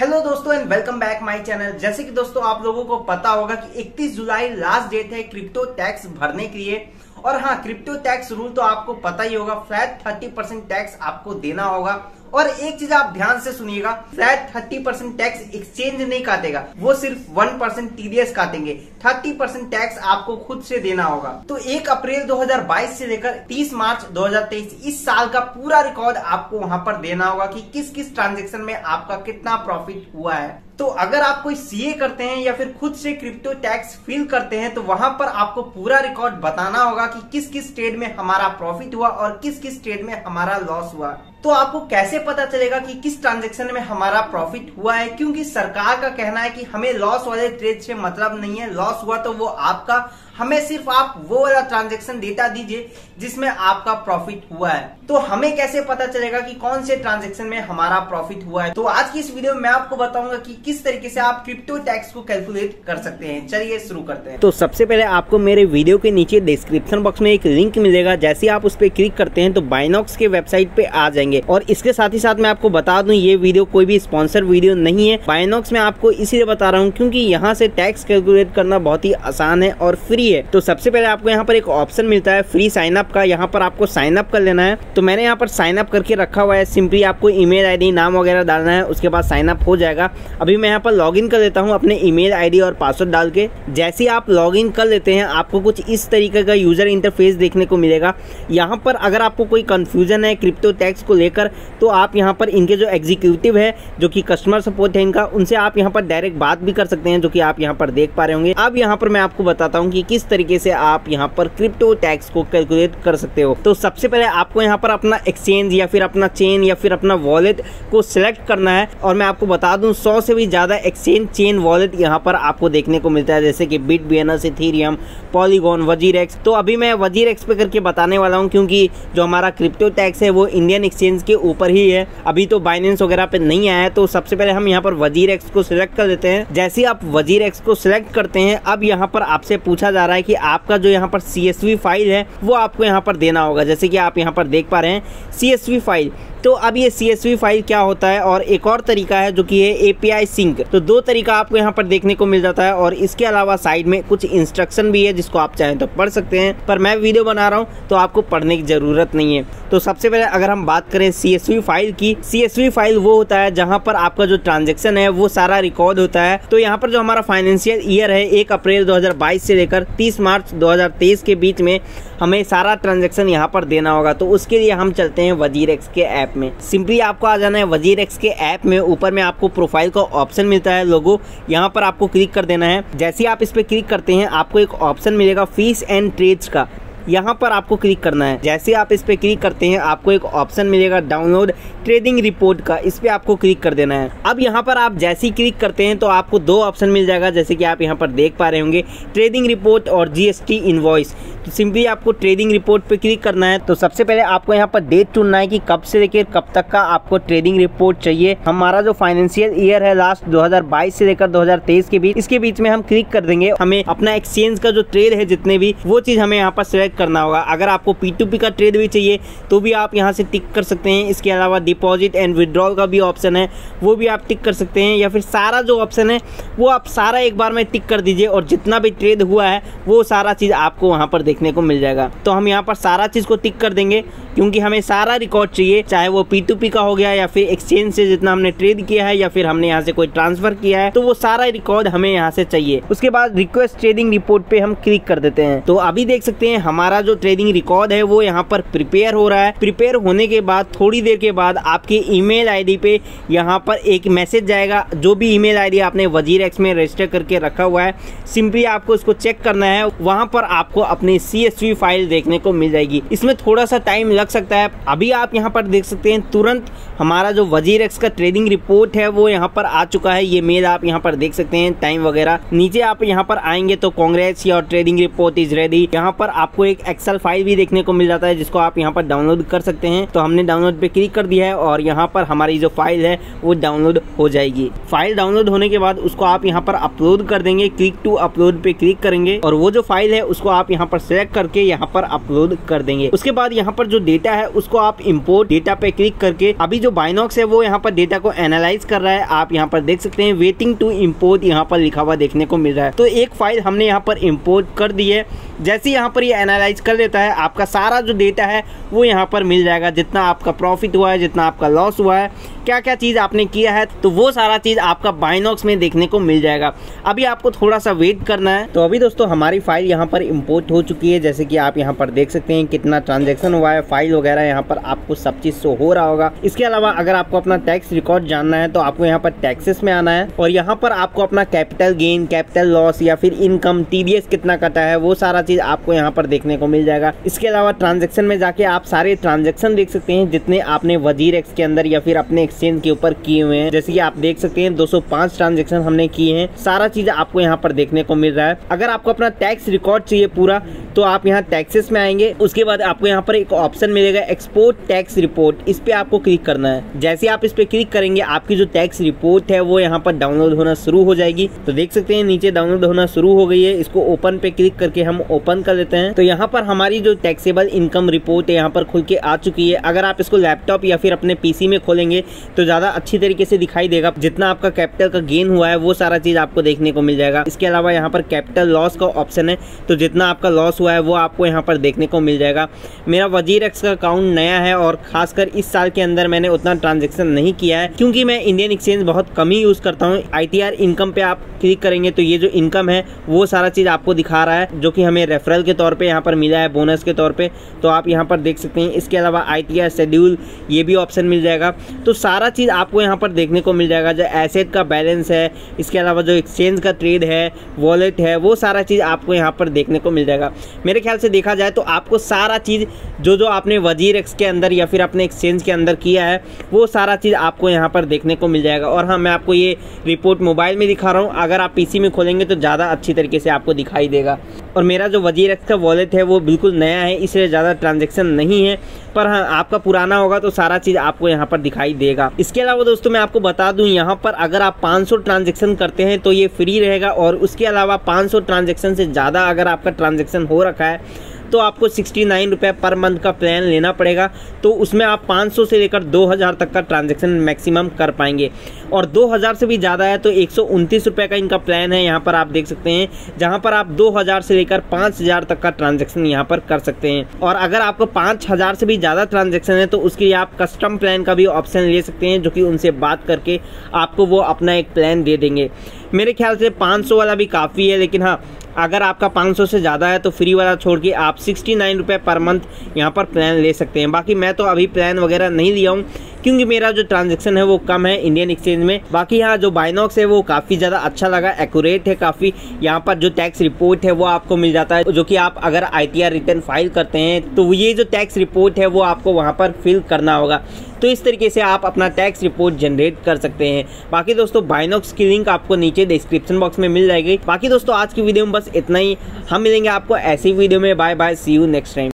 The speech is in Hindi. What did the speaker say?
हेलो दोस्तों and welcome back my channel. जैसे कि दोस्तों आप लोगों को पता होगा कि 31 जुलाई लास्ट डेट है क्रिप्टो टैक्स भरने के लिए। और हाँ, क्रिप्टो टैक्स रूल तो आपको पता ही होगा, फ्लैट 30% टैक्स आपको देना होगा। और एक चीज आप ध्यान से सुनिएगा, फ्लैट 30% टैक्स एक्सचेंज नहीं काटेगा, वो सिर्फ 1% टीडीएस काटेंगे। 30% टैक्स आपको खुद से देना होगा। तो 1 अप्रैल 2022 से लेकर 30 मार्च 2023 इस साल का पूरा रिकॉर्ड आपको वहां पर देना होगा कि किस किस ट्रांजेक्शन में आपका कितना प्रॉफिट हुआ है। तो अगर आप कोई सीए करते हैं या फिर खुद से क्रिप्टो टैक्स फिल करते हैं तो वहां पर आपको पूरा रिकॉर्ड बताना होगा कि किस किस ट्रेड में हमारा प्रॉफिट हुआ और किस किस ट्रेड में हमारा लॉस हुआ। तो आपको कैसे पता चलेगा कि किस ट्रांजैक्शन में हमारा प्रॉफिट हुआ है, क्योंकि सरकार का कहना है कि हमें लॉस वाले ट्रेड से मतलब नहीं है, लॉस हुआ तो वो आपका, हमें सिर्फ आप वो वाला ट्रांजैक्शन डेटा दीजिए जिसमें आपका प्रॉफिट हुआ है। तो हमें कैसे पता चलेगा कि कौन से ट्रांजैक्शन में हमारा प्रॉफिट हुआ है। तो आज की इस वीडियो में मैं आपको बताऊंगा कि किस तरीके से आप क्रिप्टो टैक्स को कैलकुलेट कर सकते हैं। चलिए शुरू करते हैं। तो सबसे पहले आपको मेरे वीडियो के नीचे डिस्क्रिप्शन बॉक्स में एक लिंक मिलेगा, जैसे आप उस पर क्लिक करते हैं तो बाइनॉक्स के वेबसाइट पे आ जाएंगे। और इसके साथ ही साथ मैं आपको बता दूं, ये वीडियो कोई भी स्पॉन्सर वीडियो नहीं है। बाइनॉक्स में आपको इसीलिए बता रहा हूँ क्योंकि यहाँ से टैक्स कैलकुलेट करना बहुत ही आसान है और फ्री है। तो सबसे पहले आपको यहाँ पर एक ऑप्शन मिलता है फ्री साइन अप का, यहाँ पर आपको साइन अप कर लेना है। तो मैंने यहाँ पर साइन अप करके रखा हुआ है। सिंपली आपको ईमेल आईडी, नाम वगैरह डालना है, उसके बाद साइन अप हो जाएगा। अभी मैं यहाँ पर लॉगिन कर लेता हूँ अपने ईमेल आईडी और पासवर्ड डाल के। जैसे ही आप लॉगिन कर लेते हैं आपको कुछ इस तरीके का यूजर इंटरफेस देखने को मिलेगा। यहाँ पर अगर आपको कोई कंफ्यूजन है क्रिप्टो टैक्स को लेकर तो आप यहाँ पर इनके जो एग्जीक्यूटिव है जो कि कस्टमर सपोर्ट है इनका, उनसे आप यहाँ पर डायरेक्ट बात भी कर सकते हैं, जो कि आप यहाँ पर देख पा रहे होंगे। अब यहाँ पर मैं आपको बताता हूँ कि किस तरीके से आप यहाँ पर क्रिप्टो टैक्स को कैलकुलेट कर सकते हो। तो सबसे पहले आपको यहाँ पर अपना एक्सचेंज या फिर अपना चेन या फिर अपना वॉलेट को सिलेक्ट करना है। और मैं आपको बता दूँ 100 से भी ज़्यादा एक्सचेंज चेन वॉलेट यहाँ पर आपको देखने को मिलता है, जैसे कि bit, BNS, Ethereum, Polygon, WazirX। तो अभी मैं WazirX पे करके बताने वाला हूँ क्योंकि जो हमारा क्रिप्टो टैक्स है वो इंडियन एक्सचेंज के ऊपर ही है, अभी तो बाइनेंस वगैरह पे नहीं आया है। तो सबसे पहले हम यहाँ पर WazirX को सिलेक्ट कर देते हैं। जैसे ही आप WazirX को सिलेक्ट करते हैं, अब यहाँ पर आपसे पूछा जा रहा है कि आपका जो यहाँ पर CSV फाइल है वो आपको यहाँ पर देना होगा, जैसे कि आप यहाँ पर देख पा रहे हैं CSV फाइल। तो अब ये CSV फाइल क्या होता है, और एक और तरीका है जो कि है API सिंक। तो दो तरीका आपको यहाँ पर देखने को मिल जाता है। और इसके अलावा साइड में कुछ इंस्ट्रक्शन भी है जिसको आप चाहें तो पढ़ सकते हैं, पर मैं वीडियो बना रहा हूँ तो आपको पढ़ने की ज़रूरत नहीं है। तो सबसे पहले अगर हम बात करें CSV फाइल की, CSV फाइल वो होता है जहाँ पर आपका जो ट्रांजेक्शन है वो सारा रिकॉर्ड होता है। तो यहाँ पर जो हमारा फाइनेंशियल ईयर है 1 अप्रैल 2022 से लेकर 30 मार्च 2023 के बीच में हमें सारा ट्रांजेक्शन यहाँ पर देना होगा। तो उसके लिए हम चलते हैं WazirX के ऐप में। सिंपली आपको आ जाना है WazirX के ऐप में, ऊपर में आपको प्रोफाइल का ऑप्शन मिलता है, लोगो, यहाँ पर आपको क्लिक कर देना है। जैसे ही आप इस पर क्लिक करते हैं आपको एक ऑप्शन मिलेगा फीस एंड ट्रेड्स का, यहाँ पर आपको क्लिक करना है। जैसे आप इस पर क्लिक करते हैं आपको एक ऑप्शन मिलेगा डाउनलोड ट्रेडिंग रिपोर्ट का, इस पर आपको क्लिक कर देना है। अब यहाँ पर आप जैसे ही क्लिक करते हैं तो आपको दो ऑप्शन मिल जाएगा, जैसे कि आप यहाँ पर देख पा रहे होंगे, ट्रेडिंग रिपोर्ट और GST इनवॉइस। तो सिंपली आपको ट्रेडिंग रिपोर्ट पे क्लिक करना है। तो सबसे पहले आपको यहाँ पर डेट चुनना है कि कब से लेकर कब तक का आपको ट्रेडिंग रिपोर्ट चाहिए। हमारा जो फाइनेंशियल ईयर है लास्ट 2022 से लेकर 2023 के बीच, इसके बीच में हम क्लिक कर देंगे। हमें अपना एक्सचेंज का जो ट्रेड है जितने भी, वो चीज़ हमें यहाँ पर सिलेक्ट करना होगा। अगर आपको P2P का ट्रेड भी चाहिए तो भी आप यहाँ से टिक कर सकते हैं। इसके अलावा डिपॉजिट एंड विड्रॉल का भी ऑप्शन है, वो भी आप टिक कर सकते हैं। या फिर सारा जो ऑप्शन है वो आप सारा एक बार में टिक कर दीजिए और जितना भी ट्रेड हुआ है वो सारा चीज़ आपको वहाँ पर देखने को मिल जाएगा। तो हम यहाँ पर सारा चीज़ को टिक कर देंगे क्योंकि हमें सारा रिकॉर्ड चाहिए, चाहे वो P2P का हो गया या फिर एक्सचेंज से जितना हमने ट्रेड किया है या फिर हमने यहाँ से कोई ट्रांसफर किया है, तो वो सारा रिकॉर्ड हमें यहाँ से चाहिए। उसके बाद रिक्वेस्ट ट्रेडिंग रिपोर्ट पे हम क्लिक कर देते हैं। तो अभी देख सकते हैं हमारा जो ट्रेडिंग रिकॉर्ड है वो यहाँ पर प्रिपेयर हो रहा है। प्रिपेयर होने के बाद थोड़ी देर के बाद आपके ईमेल आईडी पे यहाँ पर एक मैसेज जाएगा, जो भी ईमेल आईडी आपने WazirX में रजिस्टर करके रखा हुआ है। सिंपली आपको इसको चेक करना है, वहाँ पर आपको अपनी CSV फाइल देखने को मिल जाएगी। इसमें थोड़ा सा टाइम लग सकता है। अभी आप यहाँ पर देख सकते हैं तुरंत हमारा जो WazirX का ट्रेडिंग रिपोर्ट है वो यहाँ पर आ चुका है। ये मेल आप यहाँ पर देख सकते हैं, टाइम वगैरह नीचे आप यहाँ पर आएंगे तो congrats your trading report is ready, यहाँ पर आपको एक एक्सेल फाइल भी देखने को मिल जाता है जिसको आप यहाँ पर डाउनलोड कर सकते हैं। तो हमने डाउनलोड पे क्लिक कर दिया है और यहाँ पर हमारी जो फाइल है वो डाउनलोड हो जाएगी। फाइल डाउनलोड होने के बाद उसको आप यहाँ पर अपलोड कर देंगे, क्लिक टू अपलोड पे क्लिक करेंगे और वो जो फाइल है उसको आप यहाँ पर सेलेक्ट करके यहाँ पर अपलोड कर देंगे। उसके बाद यहाँ पर जो डेटा है उसको आप इम्पोर्ट डेटा पे क्लिक करके, अभी जो बाइनॉक्स है वो यहाँ पर डेटा को एनालाइज कर रहा है, आप यहाँ पर देख सकते हैं वेटिंग टू इम्पोर्ट यहाँ पर लिखा हुआ देखने को मिल रहा है। तो एक फाइल हमने यहाँ पर इम्पोर्ट कर दी है। जैसे ही यहाँ पर ये एनालाइज कर लेता है आपका सारा जो डेटा है वो यहाँ पर मिल जाएगा, जितना आपका प्रॉफिट हुआ है, जितना आपका लॉस हुआ है, क्या क्या चीज़ आपने किया है, तो वो सारा चीज़ आपका बाइनॉक्स में देखने को मिल जाएगा। अभी आपको थोड़ा सा वेट करना है। तो अभी दोस्तों हमारी फाइल यहाँ पर इम्पोर्ट हो चुकी है, जैसे कि आप यहाँ पर देख सकते हैं कितना ट्रांजेक्शन हुआ है, फाइल वगैरह यहाँ पर आपको सब चीज़ शो हो रहा होगा। इसके अलावा अगर आपको अपना टैक्स रिकॉर्ड जानना है तो आपको यहाँ पर टैक्सेस में आना है और यहाँ पर आपको अपना कैपिटल गेन, कैपिटल लॉस या फिर इनकम, TDS कितना कटा है, वो सारा चीज़ आपको यहाँ पर देखने को मिल जाएगा। इसके अलावा ट्रांजेक्शन में जाके आप सारे ट्रांजेक्शन देख सकते हैं जितने आपने WazirX के अंदर या फिर अपने एक्सचेंज के ऊपर किए हुए हैं। जैसे कि आप देख सकते हैं 205 ट्रांजेक्शन हमने किए हैं, सारा चीज आपको यहाँ पर देखने को मिल रहा है। अगर आपको अपना टैक्स रिकॉर्ड चाहिए पूरा तो आप यहाँ टैक्सेस में आएंगे, उसके बाद आपको यहाँ पर एक ऑप्शन मिलेगा एक्सपोर्ट टैक्स रिपोर्ट, इस पे आपको क्लिक करना है। जैसे आप इस पे क्लिक करेंगे आपकी जो टैक्स रिपोर्ट है वो यहाँ पर डाउनलोड होना शुरू हो जाएगी। तो देख सकते हैं नीचे डाउनलोड होना शुरू हो गई है, इसको ओपन पे क्लिक करके हम ओपन कर लेते हैं। तो यहाँ पर हमारी जो टैक्सेबल इनकम रिपोर्ट है यहाँ पर खुल के आ चुकी है। अगर आप इसको लैपटॉप या फिर अपने PC में खोलेंगे तो ज्यादा अच्छी तरीके से दिखाई देगा, जितना आपका कैपिटल का गेन हुआ है वो सारा चीज आपको देखने को मिल जाएगा। इसके अलावा यहाँ पर कैपिटल लॉस का ऑप्शन है, तो जितना आपका लॉस हुआ है वो आपको यहाँ पर देखने को मिल जाएगा। मेरा WazirX का अकाउंट नया है और खासकर इस साल के अंदर मैंने उतना ट्रांजेक्शन नहीं किया है क्योंकि मैं इंडियन एक्सचेंज बहुत कम ही यूज करता हूँ। ITR इनकम पे आप क्लिक करेंगे तो ये जो इनकम है वो सारा चीज आपको दिखा रहा है, जो कि हमें रेफरल के तौर पर यहाँ पर मिला है, बोनस के तौर पर, तो आप यहाँ पर देख सकते हैं। इसके अलावा ITR शेड्यूल ये भी ऑप्शन मिल जाएगा, तो सारा चीज़ आपको यहाँ पर देखने को मिल जाएगा, जो एसेट का बैलेंस है, इसके अलावा जो एक्सचेंज का ट्रेड है, वॉलेट है, वो सारा चीज़ आपको यहाँ पर देखने को मिल जाएगा। मेरे ख्याल से देखा जाए तो आपको सारा चीज़ जो आपने WazirX के अंदर या फिर अपने एक्सचेंज के अंदर किया है वो सारा चीज़ आपको यहाँ पर देखने को मिल जाएगा। और हाँ, मैं आपको ये रिपोर्ट मोबाइल में दिखा रहा हूँ, अगर आप PC में खोलेंगे तो ज़्यादा अच्छी तरीके से आपको दिखाई देगा। और मेरा जो WazirX का वॉलेट है वो बिल्कुल नया है, इसलिए ज़्यादा ट्रांजेक्शन नहीं है, पर हाँ आपका पुराना होगा तो सारा चीज़ आपको यहाँ पर दिखाई देगा। इसके अलावा दोस्तों मैं आपको बता दूं, यहाँ पर अगर आप 500 ट्रांजेक्शन करते हैं तो ये फ्री रहेगा और उसके अलावा 500 ट्रांजेक्शन से ज़्यादा अगर आपका ट्रांजेक्शन हो रखा है तो आपको 69 रुपये पर मंथ का प्लान लेना पड़ेगा। तो उसमें आप 500 से लेकर 2000 तक का ट्रांजैक्शन मैक्सिमम कर पाएंगे और 2000 से भी ज़्यादा है तो 129 रुपये का इनका प्लान है, यहाँ पर आप देख सकते हैं, जहाँ पर आप 2000 से लेकर 5000 तक का ट्रांजैक्शन यहाँ पर कर सकते हैं। और अगर आपको 5000 से भी ज़्यादा ट्रांजैक्शन है तो उसके लिए आप कस्टम प्लान का भी ऑप्शन ले सकते हैं, जो कि उनसे बात करके आपको वो अपना एक प्लान दे देंगे। मेरे ख्याल से 500 वाला भी काफ़ी है, लेकिन हाँ अगर आपका 500 से ज़्यादा है तो फ्री वाला छोड़ के आप 69 रुपये पर मंथ यहाँ पर प्लान ले सकते हैं। बाकी मैं तो अभी प्लान वगैरह नहीं लिया हूँ क्योंकि मेरा जो ट्रांजैक्शन है वो कम है इंडियन एक्सचेंज में। बाकी यहाँ जो बाइनॉक्स है वो काफ़ी ज़्यादा अच्छा लगा, एक्यूरेट है काफ़ी। यहाँ पर जो टैक्स रिपोर्ट है वो आपको मिल जाता है, जो कि आप अगर ITR रिटर्न फाइल करते हैं तो ये जो टैक्स रिपोर्ट है वो आपको वहाँ पर फिल करना होगा। तो इस तरीके से आप अपना टैक्स रिपोर्ट जनरेट कर सकते हैं। बाकी दोस्तों बाइनॉक्स की लिंक आपको नीचे डिस्क्रिप्शन बॉक्स में मिल जाएगी। बाकी दोस्तों आज की वीडियो में बस इतना ही, हम मिलेंगे आपको ऐसी वीडियो में। Bye bye, see you next time.